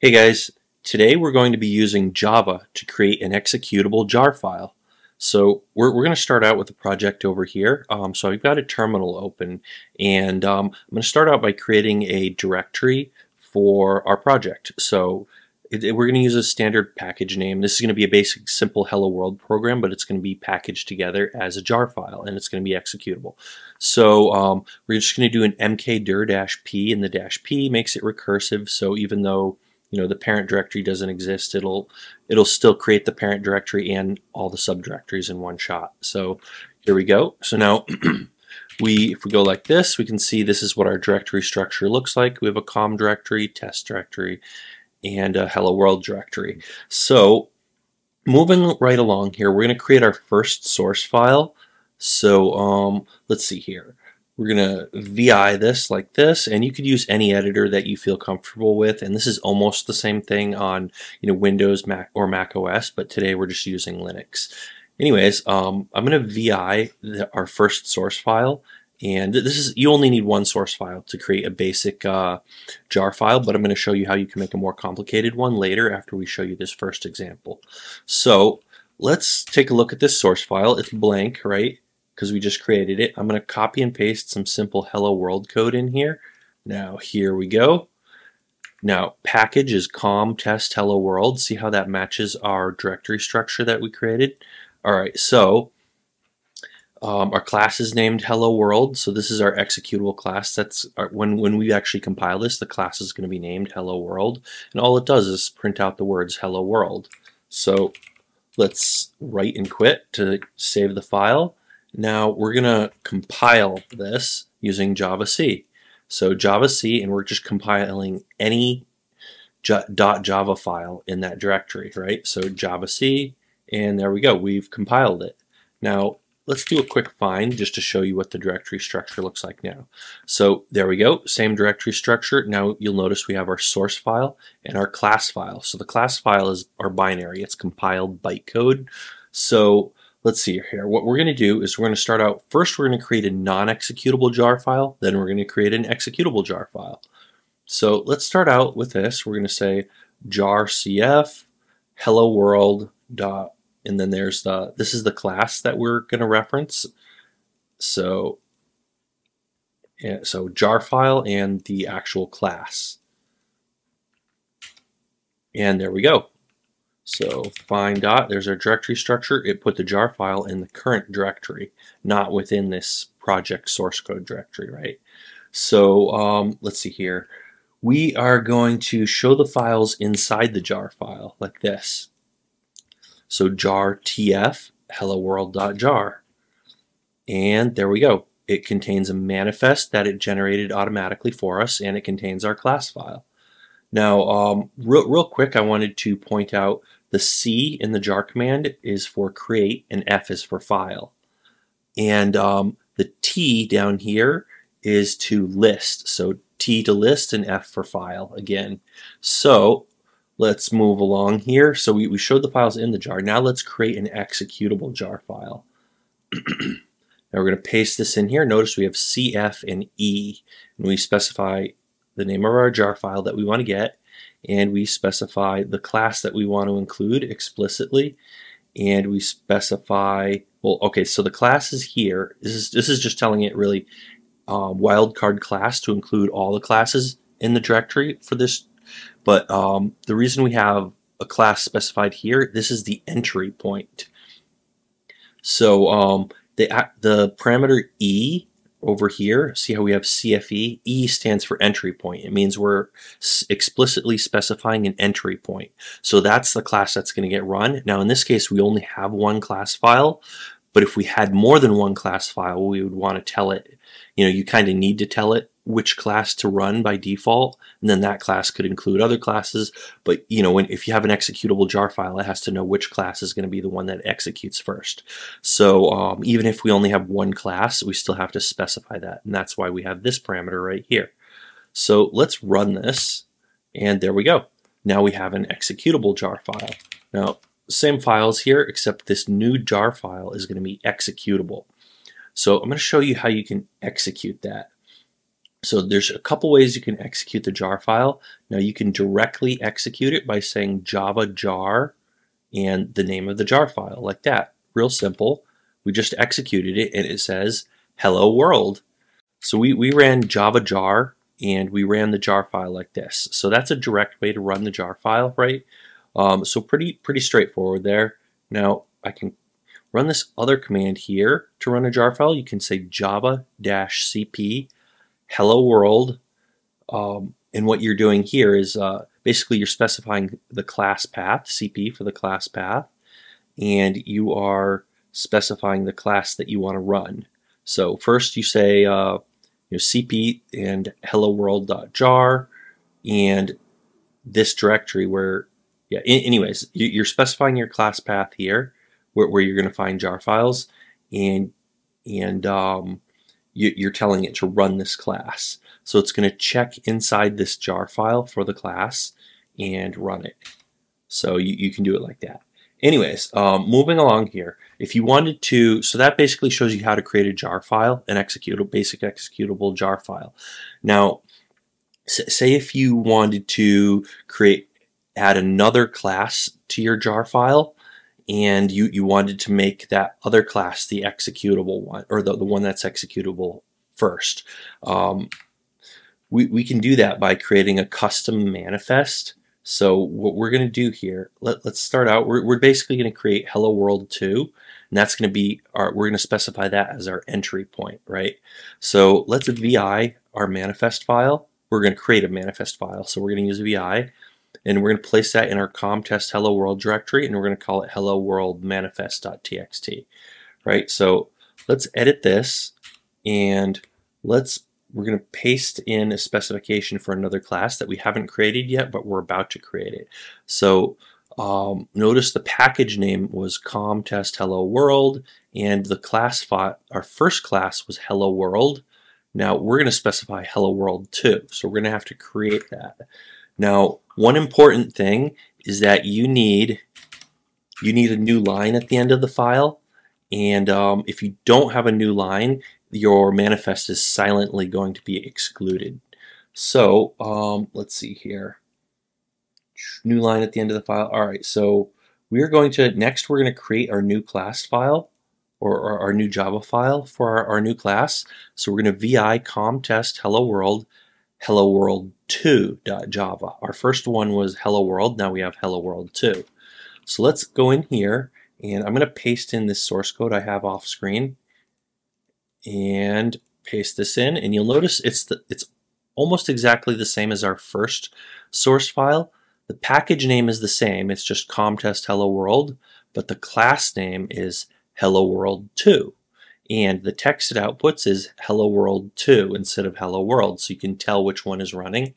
Hey guys, today we're going to be using Java to create an executable jar file. So we're going to start out with a project over here. So I've got a terminal open, and I'm going to start out by creating a directory for our project. So we're going to use a standard package name. This is going to be a basic, simple Hello World program, but it's going to be packaged together as a jar file, and it's going to be executable. So we're just going to do an mkdir-p, and the -p makes it recursive. So even though the parent directory doesn't exist, it'll still create the parent directory and all the subdirectories in one shot. So here we go. So now if we go like this, we can see this is what our directory structure looks like. We have a com directory, test directory, and a Hello World directory. So moving right along here, we're going to create our first source file. So let's see here. We're going to VI this like this, and you could use any editor that you feel comfortable with. And this is almost the same thing on Windows, Mac, or Mac OS, but today we're just using Linux. Anyways, I'm going to VI our first source file, and this is, you only need one source file to create a basic jar file, but I'm going to show you how you can make a more complicated one later after we show you this first example. So let's take a look at this source file. It's blank, right? Because we just created it. I'm going to copy and paste some simple Hello World code in here. Now here we go. Now package is com test Hello World. See how that matches our directory structure that we created? Alright, so our class is named Hello World, so this is our executable class. That's our, when we actually compile this, the class is going to be named Hello World, and all it does is print out the words Hello World. So let's write and quit to save the file. Now we're going to compile this using javac. So javac, and we're just compiling any .java file in that directory, right? So javac, and there we go. We've compiled it. Now let's do a quick find just to show you what the directory structure looks like now. So there we go, same directory structure. Now you'll notice we have our source file and our class file. So the class file is our binary. It's compiled bytecode. So let's see here. What we're going to do is we're going to start out, first we're going to create a non-executable jar file, then we're going to create an executable jar file. So let's start out with this. We're going to say jarcf hello world dot, and then there's the, this is the class that we're going to reference. So, so jar file and the actual class. And there we go. So find dot, there's our directory structure. It put the jar file in the current directory, not within this project source code directory, right? So let's see here. We are going to show the files inside the jar file like this. So jar tf helloworld.jar. And there we go. It contains a manifest that it generated automatically for us, and it contains our class file. Now, real quick, I wanted to point out the C in the jar command is for create, and F is for file. And the T down here is to list. So T to list and F for file again. So let's move along here. So we showed the files in the jar. Now let's create an executable jar file. Now we're going to paste this in here. Notice we have CF and E, and we specify the name of our jar file that we want to get, and we specify the class that we want to include explicitly, and we specify, well, okay, so the class is here. This is just telling it really wildcard class to include all the classes in the directory for this, but the reason we have a class specified here, this is the entry point. So the parameter E over here, see how we have CFE? E stands for entry point. It means we're explicitly specifying an entry point. So that's the class that's going to get run. Now in this case, we only have one class file, but if we had more than one class file, we would want to tell it, you kind of need to tell it which class to run by default, and then that class could include other classes. But if you have an executable jar file, it has to know which class is going to be the one that executes first. So even if we only have one class, we still have to specify that, and that's why we have this parameter right here. So let's run this, and there we go. Now we have an executable jar file. Now same files here, except this new jar file is going to be executable. So I'm going to show you how you can execute that. So there's a couple ways you can execute the jar file. Now you can directly execute it by saying java jar and the name of the jar file, like that. Real simple. We just executed it and it says hello world. So we ran java jar and we ran the jar file like this. So that's a direct way to run the jar file, right? So pretty straightforward there. Now I can run this other command here to run a jar file. You can say java-cp hello world, and what you're doing here is basically you're specifying the class path, CP for the class path, and you are specifying the class that you want to run. So first you say CP and helloworld.jar and this directory where, yeah, anyways, you're specifying your class path here where you're going to find jar files, and you're telling it to run this class. So it's going to check inside this jar file for the class and run it. So you can do it like that. Anyways, moving along here, if you wanted to, so that basically shows you how to create a jar file, an executable, basic executable jar file. Now, say if you wanted to add another class to your jar file, and you wanted to make that other class the executable one, or the one that's executable first. We can do that by creating a custom manifest. So what we're going to do here, let's start out, we're basically going to create HelloWorld2, and that's going to be our, we're going to specify that as our entry point, right? So let's VI our manifest file. We're going to create a manifest file, so we're going to use VI. And we're going to place that in our comtest hello world directory, and we're going to call it hello world manifest.txt, right? So let's edit this, and we're going to paste in a specification for another class that we haven't created yet, but we're about to create it. So notice the package name was comtest hello world, and the class file, our first class, was hello world. Now we're going to specify hello world too, so we're going to have to create that. Now, one important thing is that you need a new line at the end of the file, and if you don't have a new line, your manifest is silently going to be excluded. So let's see here, new line at the end of the file. All right, so we're going to next create our new class file, or our new Java file for our new class. So we're going to vi comtest hello world HelloWorld2.java. Our first one was Hello World, now we have HelloWorld2. So let's go in here, and I'm going to paste in this source code I have off screen, and paste this in, and you'll notice it's almost exactly the same as our first source file. The package name is the same, it's just comtest hello world, but the class name is HelloWorld2. And the text it outputs is Hello World 2 instead of Hello World, so you can tell which one is running.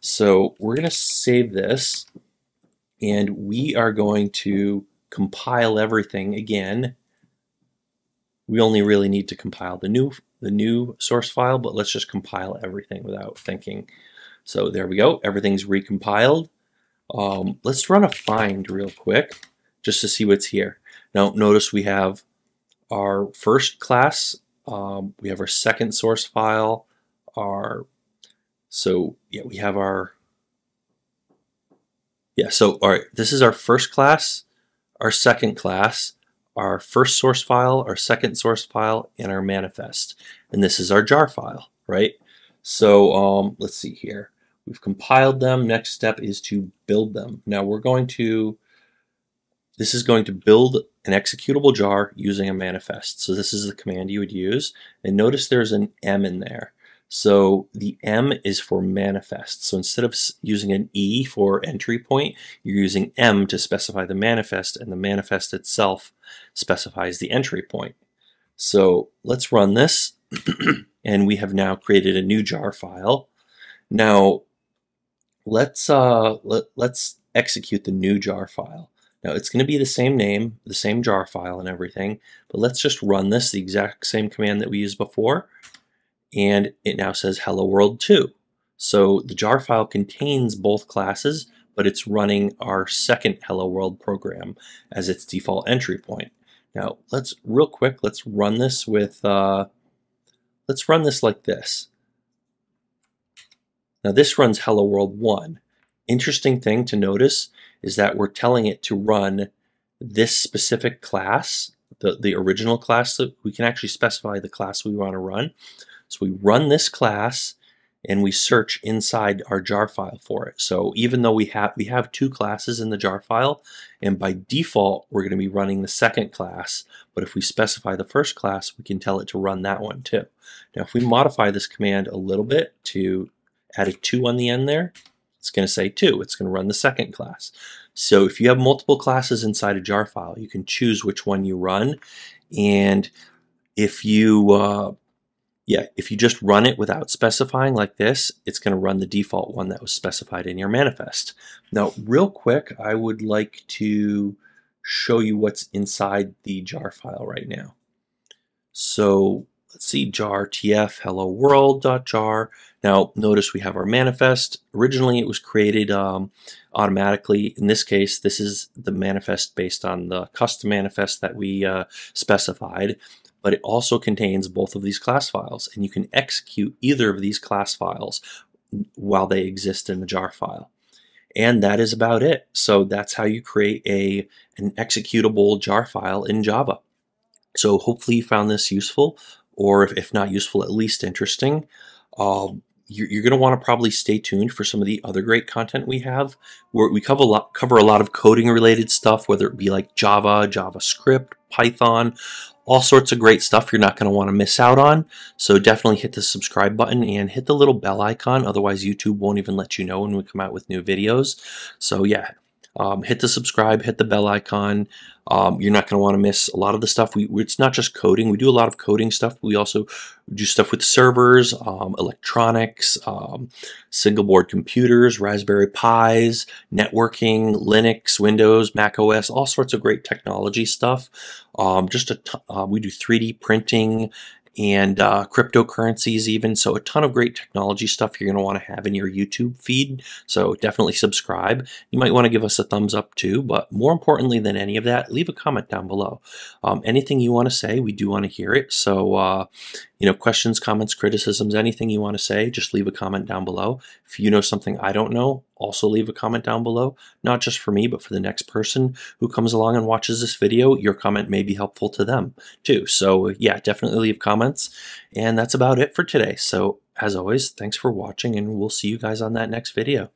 So we're going to save this, and we are going to compile everything again. We only really need to compile the new source file, but let's just compile everything without thinking. So there we go, everything's recompiled. Let's run a find real quick just to see what's here. Now notice we have our first class, we have our second source file, all right, this is our first class, our second class, our first source file, our second source file, and our manifest. And this is our jar file, right? So let's see here. We've compiled them. Next step is to build them. Now we're going to, this is going to build an executable jar using a manifest. So this is the command you would use. And notice there's an M in there. So the M is for manifest. So instead of using an E for entry point, you're using M to specify the manifest, and the manifest itself specifies the entry point. So let's run this, and we have now created a new jar file. Now let's execute the new jar file. Now it's going to be the same name, the same jar file and everything, but let's just run this, the exact same command that we used before, and it now says Hello World 2. So the jar file contains both classes, but it's running our second Hello World program as its default entry point. Now let's real quick, let's run this like this. Now this runs HelloWorld1. Interesting thing to notice is that we're telling it to run this specific class, the original class. That we can actually specify the class we want to run. So we run this class and we search inside our jar file for it. So even though we have two classes in the jar file, and by default we're going to be running the second class, but if we specify the first class, we can tell it to run that one too. Now if we modify this command a little bit to add a 2 on the end there, it's going to say 2. It's going to run the second class. So if you have multiple classes inside a jar file, you can choose which one you run, and if you if you just run it without specifying like this, it's going to run the default one that was specified in your manifest. Now, real quick, I would like to show you what's inside the jar file right now. So let's see, jar tf helloworld.jar. Now, notice we have our manifest. Originally, it was created automatically. In this case, this is the manifest based on the custom manifest that we specified. But it also contains both of these class files, and you can execute either of these class files while they exist in the jar file. And that is about it. So that's how you create an executable jar file in Java. So hopefully you found this useful, or if not useful, at least interesting. You're going to want to probably stay tuned for some of the other great content we have, where we cover a lot of coding related stuff, whether it be like Java, JavaScript, Python, all sorts of great stuff you're not going to want to miss out on. So definitely hit the subscribe button and hit the little bell icon, otherwise YouTube won't even let you know when we come out with new videos. So yeah, hit the subscribe, hit the bell icon. You're not going to want to miss a lot of the stuff. It's not just coding. We do a lot of coding stuff. We also do stuff with servers, electronics, single board computers, Raspberry Pis, networking, Linux, Windows, Mac OS, all sorts of great technology stuff. We do 3D printing and cryptocurrencies even, so a ton of great technology stuff you're going to want to have in your YouTube feed, so definitely subscribe. You might want to give us a thumbs up too, but more importantly than any of that, leave a comment down below. Anything you want to say, we do want to hear it, so questions, comments, criticisms, anything you want to say, just leave a comment down below. If you know something I don't know, also leave a comment down below, not just for me, but for the next person who comes along and watches this video. Your comment may be helpful to them too. So yeah, definitely leave comments. And that's about it for today. So as always, thanks for watching, and we'll see you guys on that next video.